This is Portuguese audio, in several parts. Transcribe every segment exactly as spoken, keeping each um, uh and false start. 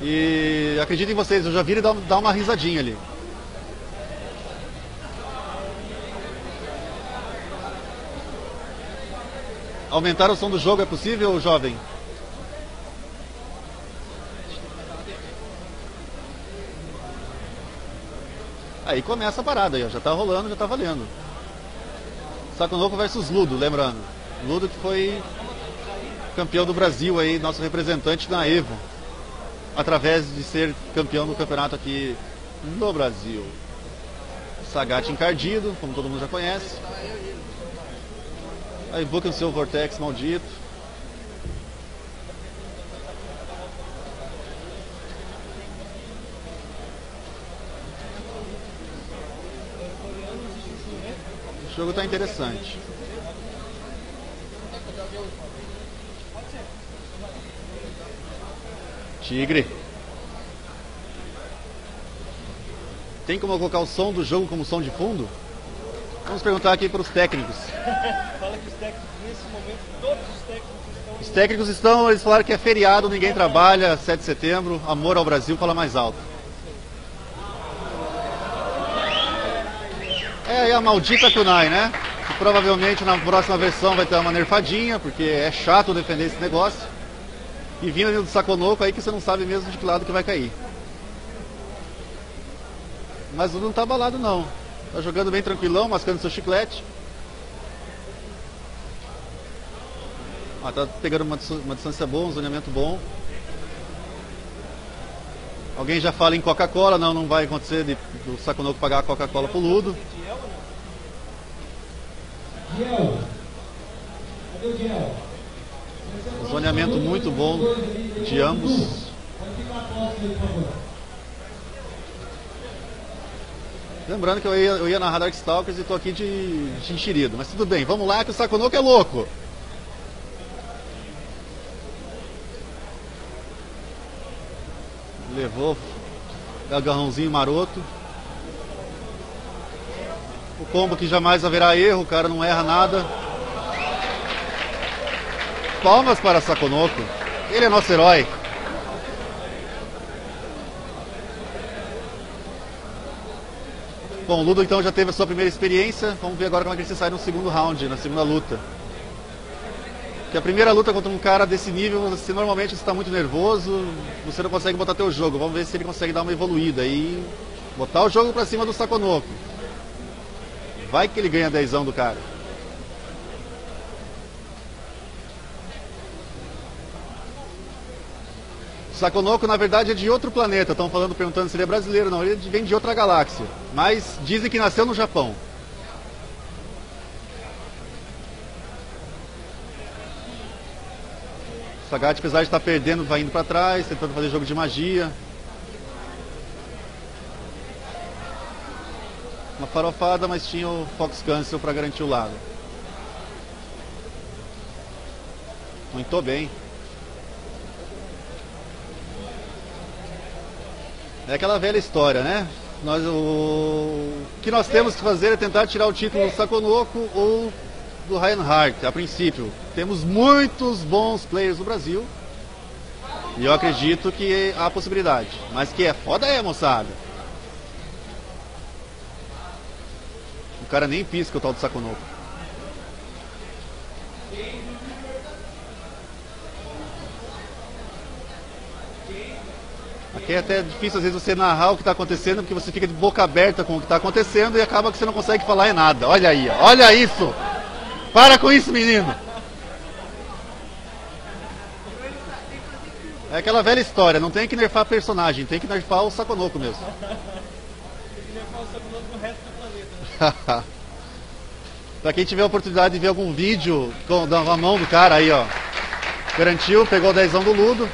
E acreditem em vocês, eu já vi ele dar, dar uma risadinha ali. Aumentar o som do jogo é possível, jovem? Aí começa a parada aí, ó. Já tá rolando, já tá valendo. Sakonoko versus Ludo, lembrando. Ludo que foi campeão do Brasil aí, nosso representante na EVO. Através de ser campeão do campeonato aqui no Brasil. Sagat encardido, como todo mundo já conhece. Aí Ibuki no seu Vortex maldito. O jogo tá interessante. Tigre. Tem como eu colocar o som do jogo como som de fundo? Vamos perguntar aqui para os técnicos. Fala que os técnicos, nesse momento, todos os técnicos estão... Os técnicos estão, eles falaram que é feriado, ninguém trabalha, sete de setembro, amor ao Brasil, fala mais alto. É aí a maldita kunai, né? Que provavelmente na próxima versão vai ter uma nerfadinha, porque é chato defender esse negócio. E vindo do Sakonoko aí que você não sabe mesmo de que lado que vai cair. Mas o não tá abalado não. Tá jogando bem tranquilão, mascando seu chiclete. Ah, tá pegando uma, uma distância boa, um zoneamento bom. Alguém já fala em Coca-Cola, não, não vai acontecer de, do Sakonoko pagar a Coca-Cola pro Ludo. Um zoneamento muito bom de ambos. Lembrando que eu ia, eu ia narrar Darkstalkers e tô aqui de, de enxerido, mas tudo bem, vamos lá que o Sakonoko é louco! Levou o agarrãozinho maroto. O combo que jamais haverá erro, o cara não erra nada. Palmas para Sakonoko, ele é nosso herói. Bom, o Ludo então já teve a sua primeira experiência. Vamos ver agora como é que ele se sai no segundo round, na segunda luta. Porque a primeira luta contra um cara desse nível, você normalmente está muito nervoso, você não consegue botar teu jogo. Vamos ver se ele consegue dar uma evoluída e botar o jogo pra cima do Sakonoko. Vai que ele ganha dezão do cara. Sakonoko, na verdade, é de outro planeta. Estão falando, perguntando se ele é brasileiro. Não, ele vem de outra galáxia. Mas dizem que nasceu no Japão. Sagat, apesar de estar perdendo, vai indo para trás, tentando fazer jogo de magia. Uma farofada, mas tinha o Fox Cancel para garantir o lado. Muito bem. É aquela velha história, né? Nós, o... o que nós temos que fazer é tentar tirar o título do Sakonoko ou... do Reinhardt, a princípio. Temos muitos bons players no Brasil e eu acredito que há possibilidade, mas que é foda é, moçada. O cara nem pisca o tal do Sakonoko. Aqui é até difícil às vezes você narrar o que está acontecendo, porque você fica de boca aberta com o que está acontecendo e acaba que você não consegue falar em nada. Olha aí, olha isso! Para com isso, menino! É aquela velha história, não tem que nerfar personagem, tem que nerfar o Sakonoko mesmo. Tem que nerfar o Sakonoko no resto do planeta, né? Pra quem tiver a oportunidade de ver algum vídeo com a mão do cara aí, ó. Garantiu, pegou o dezão do Ludo.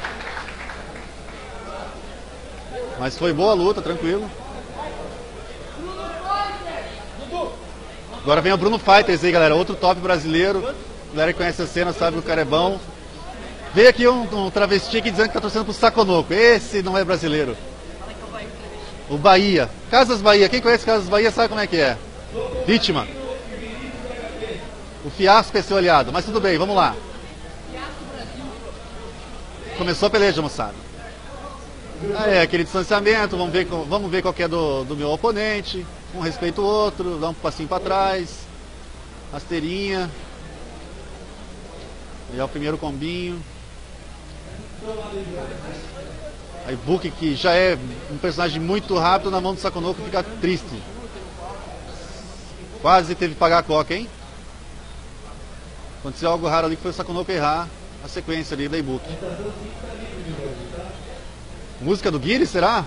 Mas foi boa a luta, tranquilo. Agora vem o Bruno Fighters aí, galera, outro top brasileiro. Galera que conhece a cena sabe que o cara é bom. Veio aqui um, um travesti aqui dizendo que tá torcendo pro Sakonoko. Esse não é brasileiro. O Bahia. Casas Bahia. Quem conhece Casas Bahia sabe como é que é. Vítima. O fiasco é seu aliado. Mas tudo bem, vamos lá. Começou a peleja, moçada. Aí, aquele distanciamento, vamos ver, vamos ver qual que é do, do meu oponente. Um respeita o outro, dá um passinho para trás. Rasteirinha. Já o primeiro combinho. A Ibuki, que já é um personagem muito rápido, na mão do Sakonoko fica triste. Quase teve que pagar a coca, hein? Aconteceu algo raro ali, que foi o Sakonoko errar a sequência ali da Ibuki. Música do Guile, será?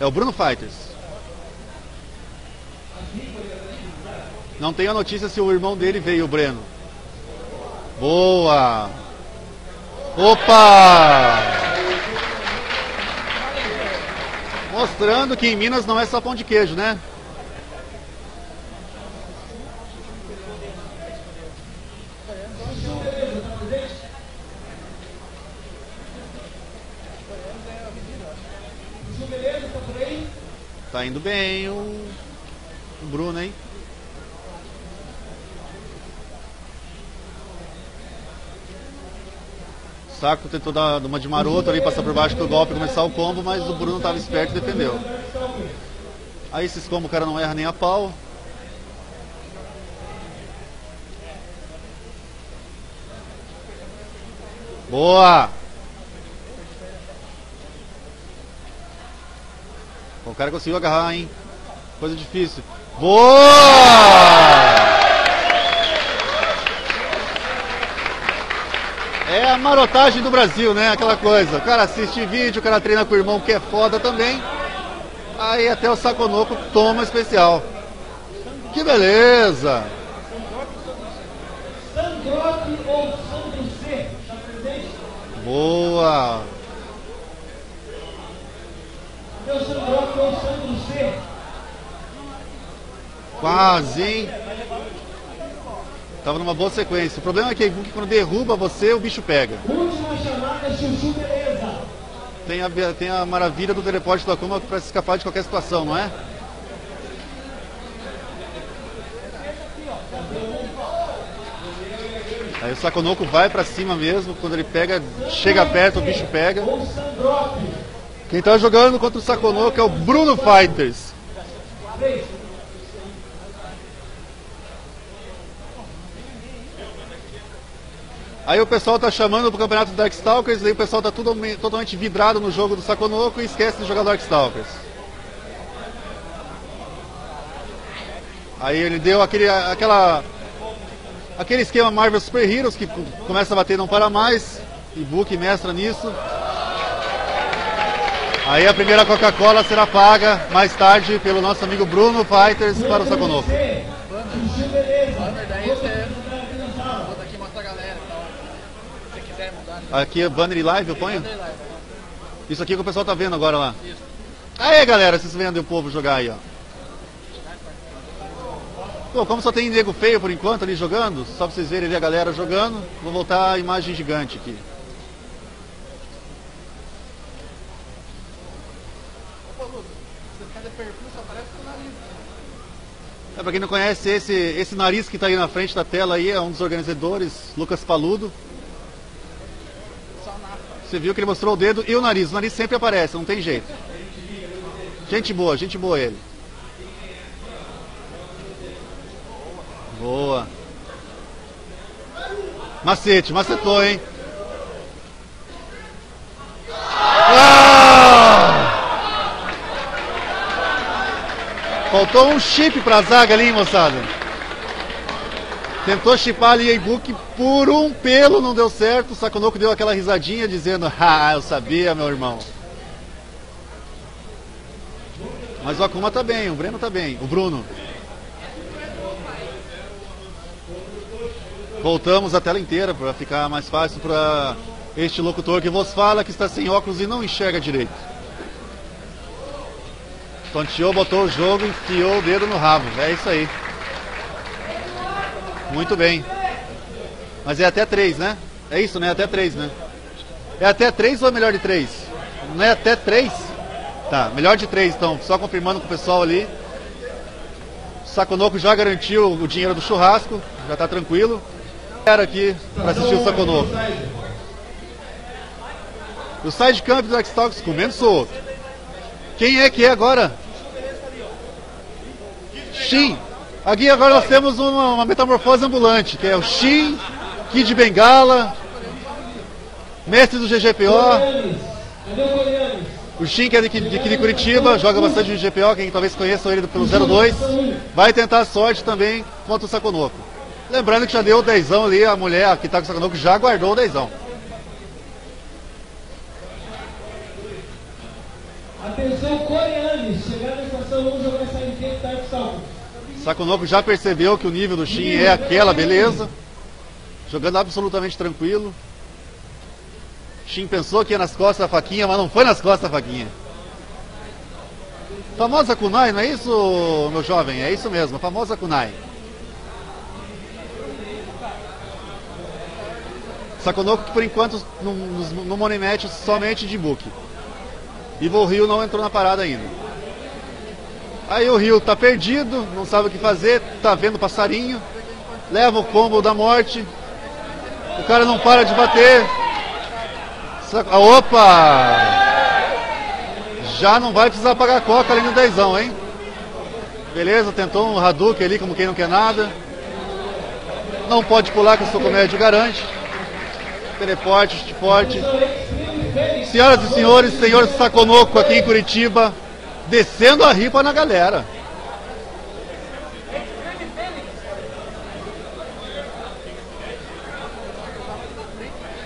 É o Bruno Fighters. Não tenho a notícia se o irmão dele veio, o Breno. Boa! Opa! Mostrando que em Minas não é só pão de queijo, né? Tá indo bem o, o Bruno, hein? Saco tentou dar uma de maroto ali, passar por baixo do golpe, começar o combo, mas o Bruno tava esperto e defendeu. Aí esses combos o cara não erra nem a pau. Boa! O cara conseguiu agarrar, hein? Coisa difícil. Boa! É a marotagem do Brasil, né? Aquela coisa. O cara assiste vídeo, o cara treina com o irmão que é foda também. Aí até o Sakonoko toma especial. Que beleza! Boa! Quase, hein? Tava numa boa sequência. O problema é que quando derruba você, o bicho pega. Tem a, tem a maravilha do teleporte do Akuma para se escapar de qualquer situação, não é? Aí o Sakonoko vai para cima mesmo. Quando ele pega, chega perto, o bicho pega. Quem tá jogando contra o Sakonoko é o Bruno Fighters. Aí o pessoal tá chamando pro campeonato do Darkstalkers, aí o pessoal tá tudo, totalmente vidrado no jogo do Sakonoko e esquece de jogar Darkstalkers. Aí ele deu aquele, aquela, aquele esquema Marvel Super Heroes, que começa a bater não para mais, e Ibuki mestra nisso. Aí a primeira Coca-Cola será paga mais tarde pelo nosso amigo Bruno Fighters para o Sakonoko. Aqui é Banner Live, eu ponho? Isso aqui que o pessoal tá vendo agora lá. Aê, galera, vocês vendo o povo jogar aí, ó. Pô, como só tem nego feio por enquanto ali jogando, só pra vocês verem ali a galera jogando, vou voltar a imagem gigante aqui. É, pra quem não conhece, esse, esse nariz que tá aí na frente da tela aí é um dos organizadores, Lucas Paludo. Você viu que ele mostrou o dedo e o nariz. O nariz sempre aparece, não tem jeito. Gente boa, gente boa ele. Boa. Macete, macetou, hein? Ah! Faltou um chip pra zaga ali, hein, moçada? Tentou chipar ali a Ibuki, por um pelo não deu certo. O Sakonoko deu aquela risadinha dizendo, ah, eu sabia, meu irmão. Mas o Akuma tá bem, o Breno tá bem, o Bruno. Voltamos a tela inteira para ficar mais fácil para este locutor que vos fala, que está sem óculos e não enxerga direito. Tonteou, botou o jogo, enfiou o dedo no rabo, é isso aí. Muito bem. Mas é até três, né? É isso, né? Até três, né? É até três ou é melhor de três? Não é até três? Tá, melhor de três, então. Só confirmando com o pessoal ali. O Sakonoko já garantiu o dinheiro do churrasco. Já tá tranquilo. Era aqui pra assistir o Sakonoko. O side camp do X-Tox comendo solto. Quem é que é agora? Shin. Aqui agora nós temos uma, uma metamorfose ambulante, que é o Shin, Kid Bengala, mestre do G G P O. O Shin, que é de, de, de Curitiba, joga bastante no G G P O, quem talvez conheça ele pelo zero dois, vai tentar a sorte também contra o Sakonoko. Lembrando que já deu o dezão ali, a mulher que está com o Sakonoko já guardou o dezão. Atenção, Coreanes, chegar na estação, vamos jogar essa M T que tá salvo. Sakonoko já percebeu que o nível do Shin é aquela beleza, jogando absolutamente tranquilo. Shin pensou que ia nas costas da faquinha, mas não foi nas costas da faquinha. Famosa kunai, não é isso, meu jovem? É isso mesmo, a famosa kunai. Sakonoko, por enquanto, no, no money match somente de book. E o Ryu não entrou na parada ainda. Aí o Ryu tá perdido, não sabe o que fazer, tá vendo o passarinho, leva o combo da morte, o cara não para de bater. Opa! Já não vai precisar pagar coca ali no dezão, hein? Beleza, tentou um Hadouken ali como quem não quer nada. Não pode pular que o Socomédio garante. Teleporte, chute-forte. Senhoras e senhores, senhor Sakonoko aqui em Curitiba, descendo a ripa na galera.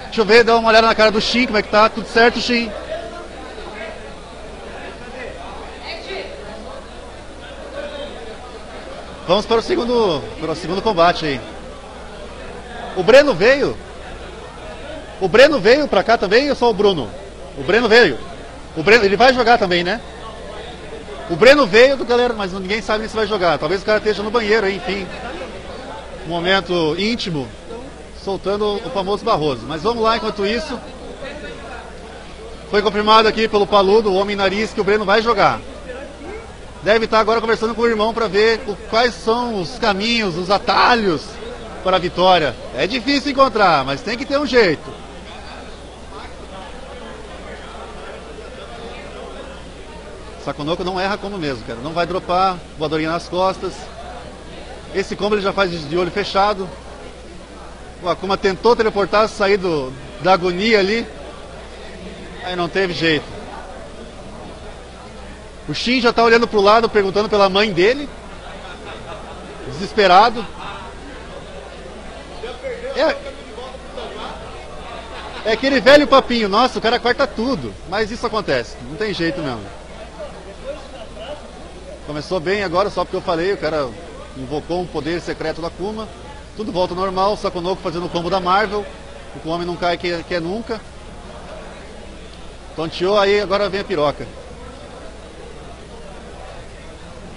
Deixa eu ver, dá uma olhada na cara do Shin, como é que tá? Tudo certo, Shin? Vamos para o segundo, para o segundo combate aí. O Breno veio? O Breno veio pra cá também ou só o Bruno? O Breno veio. O Breno, ele vai jogar também, né? O Breno veio do galera, mas ninguém sabe se vai jogar. Talvez o cara esteja no banheiro aí, enfim. Um momento íntimo. Soltando o famoso Barroso. Mas vamos lá, enquanto isso. Foi confirmado aqui pelo Paludo, o homem nariz, que o Breno vai jogar. Deve estar agora conversando com o irmão para ver o, quais são os caminhos, os atalhos para a vitória. É difícil encontrar, mas tem que ter um jeito. Sakonoko não erra como mesmo, cara. Não vai dropar, voadorinha nas costas. Esse combo ele já faz de olho fechado. O Akuma tentou teleportar, sair do, da agonia ali. Aí não teve jeito. O Shin já tá olhando pro lado, perguntando pela mãe dele. Desesperado. É, é aquele velho papinho. Nossa, o cara corta tudo. Mas isso acontece, não tem jeito mesmo. Começou bem agora, só porque eu falei. O cara invocou um poder secreto do Akuma. Tudo volta ao normal, o Sakonoko fazendo o combo da Marvel. O homem não cai que, que é nunca. Tonteou, aí agora vem a piroca.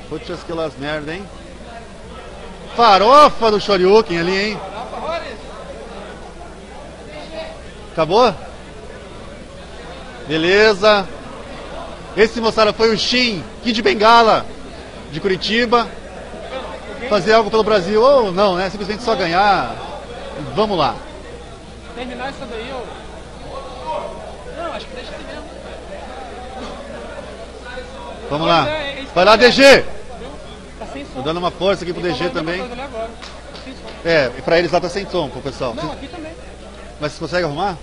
Putz, aquelas merda, hein? Farofa do Shoryuken ali, hein? Acabou? Beleza. Esse, moçada, foi o Shin, Kid Bengala, de Curitiba. Fazer algo pelo Brasil, ou não, né? Simplesmente só ganhar. Vamos lá. Terminar isso daí, ou... Não, acho que deixa ele mesmo. Vamos lá. Vai lá, D G! Tô dando uma força aqui pro D G também. É, e pra eles lá tá sem som, pro pessoal. Não, aqui também. Mas você consegue arrumar?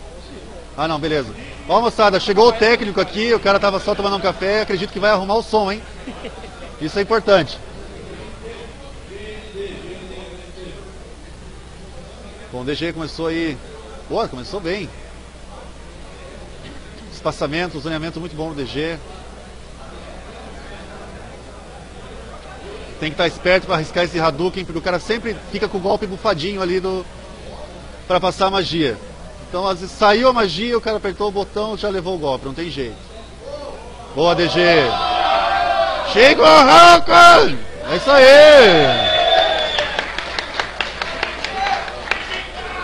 Ah, não, beleza. Ó, moçada, chegou o técnico aqui, o cara tava só tomando um café, acredito que vai arrumar o som, hein? Isso é importante. Bom, o D G começou aí. Boa, começou bem. Espaçamento, zoneamento muito bom no D G. Tem que estar esperto para arriscar esse Hadouken, porque o cara sempre fica com o golpe bufadinho ali do... para passar a magia. Então, às vezes saiu a magia, o cara apertou o botão, já levou o golpe, não tem jeito. Boa, D G! Chega o Hakan! É isso aí!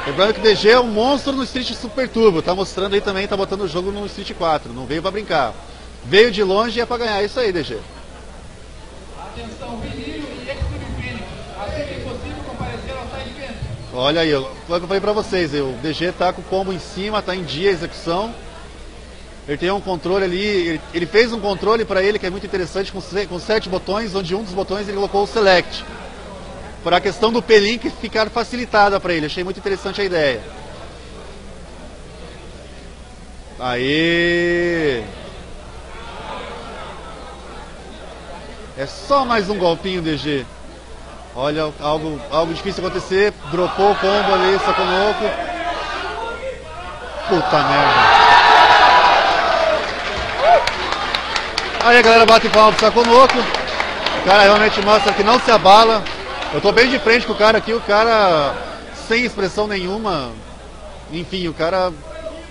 Lembrando que o D G é um monstro no Street Super Turbo, tá mostrando aí também, tá botando o jogo no Street quatro, não veio pra brincar. Veio de longe e é pra ganhar, isso aí, D G. Atenção, Benil e Extreme, assim que possível comparecer ao side. Olha aí, foi o que eu falei pra vocês, o D G tá com o combo em cima, tá em dia a execução. Ele tem um controle ali, ele, ele fez um controle para ele que é muito interessante, com, com sete botões, onde um dos botões ele colocou o Select. Para a questão do P-Link ficar facilitada para ele, achei muito interessante a ideia. Aí, é só mais um golpinho, D G. Olha, algo, algo difícil acontecer, dropou o combo ali, Sakonoko. Puta merda. Aí a galera bate palma pro Sakonoko. O cara realmente mostra que não se abala. Eu tô bem de frente com o cara aqui, o cara sem expressão nenhuma. Enfim, o cara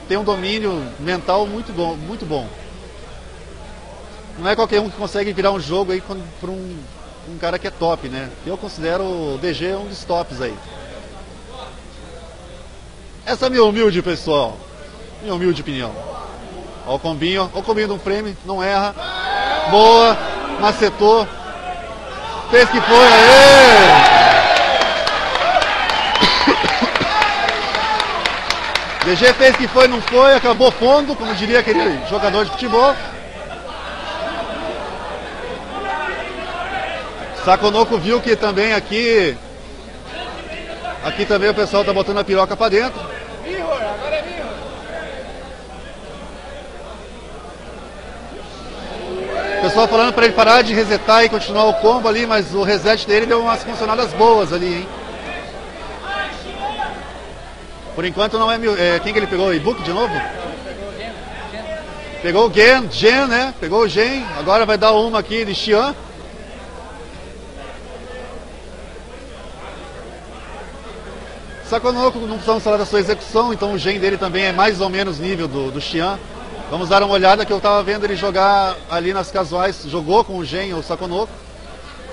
tem um domínio mental muito bom. Muito bom. Não é qualquer um que consegue virar um jogo aí pra um, um cara que é top, né? Eu considero o D G um dos tops aí. Essa é a minha humilde, pessoal. Minha humilde opinião. Ó o combinho, ó o combinho de um frame, não erra. Boa, macetou. Fez que foi, aê! D G fez que foi, não foi, acabou fundo, como diria aquele jogador de futebol. Sakonoko viu que também aqui... Aqui também o pessoal tá botando a piroca pra dentro. O pessoal falando pra ele parar de resetar e continuar o combo ali, mas o reset dele deu umas funcionadas boas ali, hein? Por enquanto não é... Mil... é quem que ele pegou? O Ibuki de novo? Pegou o Gen, Gen, né? Pegou o Gen, agora vai dar uma aqui de Xian. Sakonoko não precisamos falar da sua execução, então o Gen dele também é mais ou menos nível do, do Xian. Vamos dar uma olhada que eu tava vendo ele jogar ali nas casuais, jogou com o Gen, o Sakonoko.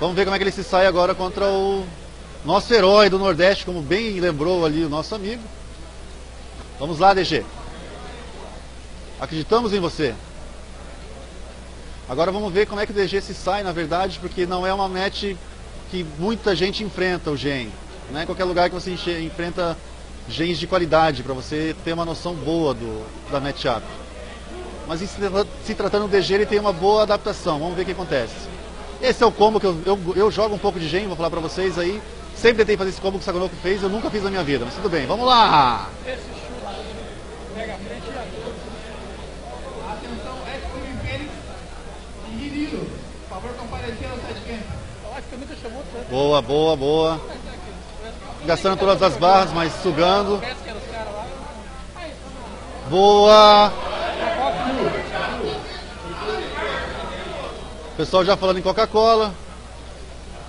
Vamos ver como é que ele se sai agora contra o nosso herói do Nordeste, como bem lembrou ali o nosso amigo. Vamos lá, D G. Acreditamos em você. Agora vamos ver como é que o D G se sai, na verdade, porque não é uma match que muita gente enfrenta o Gen. Não é em qualquer lugar que você enfrenta Gens de qualidade, para você ter uma noção boa do, da matchup. Mas se tratando do D G, ele tem uma boa adaptação. Vamos ver o que acontece. Esse é o combo que eu, eu, eu jogo um pouco de Gen, vou falar pra vocês aí. Sempre tentei fazer esse combo que o Sakonoko fez, eu nunca fiz na minha vida, mas tudo bem. Vamos lá! Boa, boa, boa. Gastando todas as barras, mas sugando. Boa! Pessoal já falando em Coca-Cola.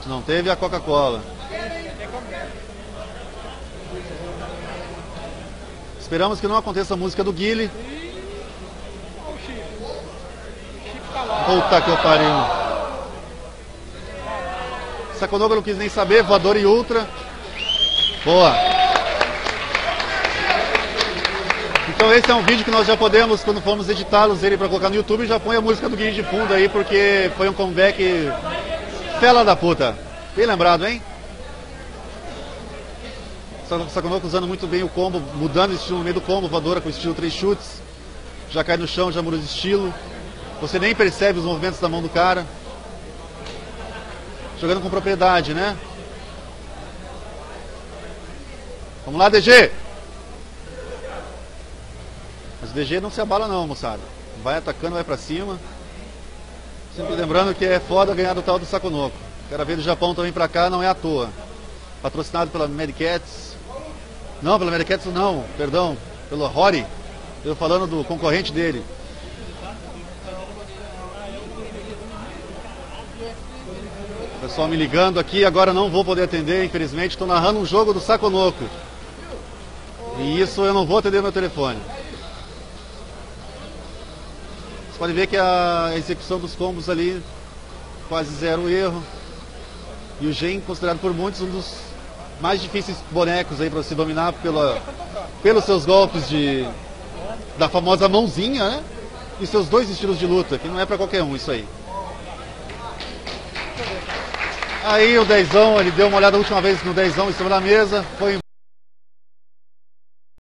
Não teve a Coca-Cola. Esperamos que não aconteça a música do Guile. Puta que eu pariu. Sakonoko não quis nem saber, voador e ultra. Boa. Então esse é um vídeo que nós já podemos, quando formos editá-los ele para colocar no YouTube, já põe a música do Guile de fundo aí, porque foi um comeback fela da puta. Bem lembrado, hein? Sakonoko usando muito bem o combo, mudando o estilo no meio do combo, voadora com o estilo três chutes. Já cai no chão, já muda de estilo. Você nem percebe os movimentos da mão do cara. Jogando com propriedade, né? Vamos lá, D G! Mas o D G não se abala não, moçada. Vai atacando, vai pra cima. Sempre lembrando que é foda ganhar do tal do Sakonoko. O cara veio do Japão também pra cá, não é à toa. Patrocinado pela Medicats. Não, pela Medicats não, perdão. Pelo Hori. Eu falando do concorrente dele. O pessoal me ligando aqui, agora não vou poder atender, infelizmente. Estou narrando um jogo do Sakonoko. E isso eu não vou atender meu telefone. Pode ver que a execução dos combos ali, quase zero erro. E o Gen, considerado por muitos, um dos mais difíceis bonecos aí para se dominar pela, pelos seus golpes de, da famosa mãozinha, né? E seus dois estilos de luta, que não é para qualquer um isso aí. Aí o dezão, ele deu uma olhada a última vez no dezão em cima da mesa, foi embora.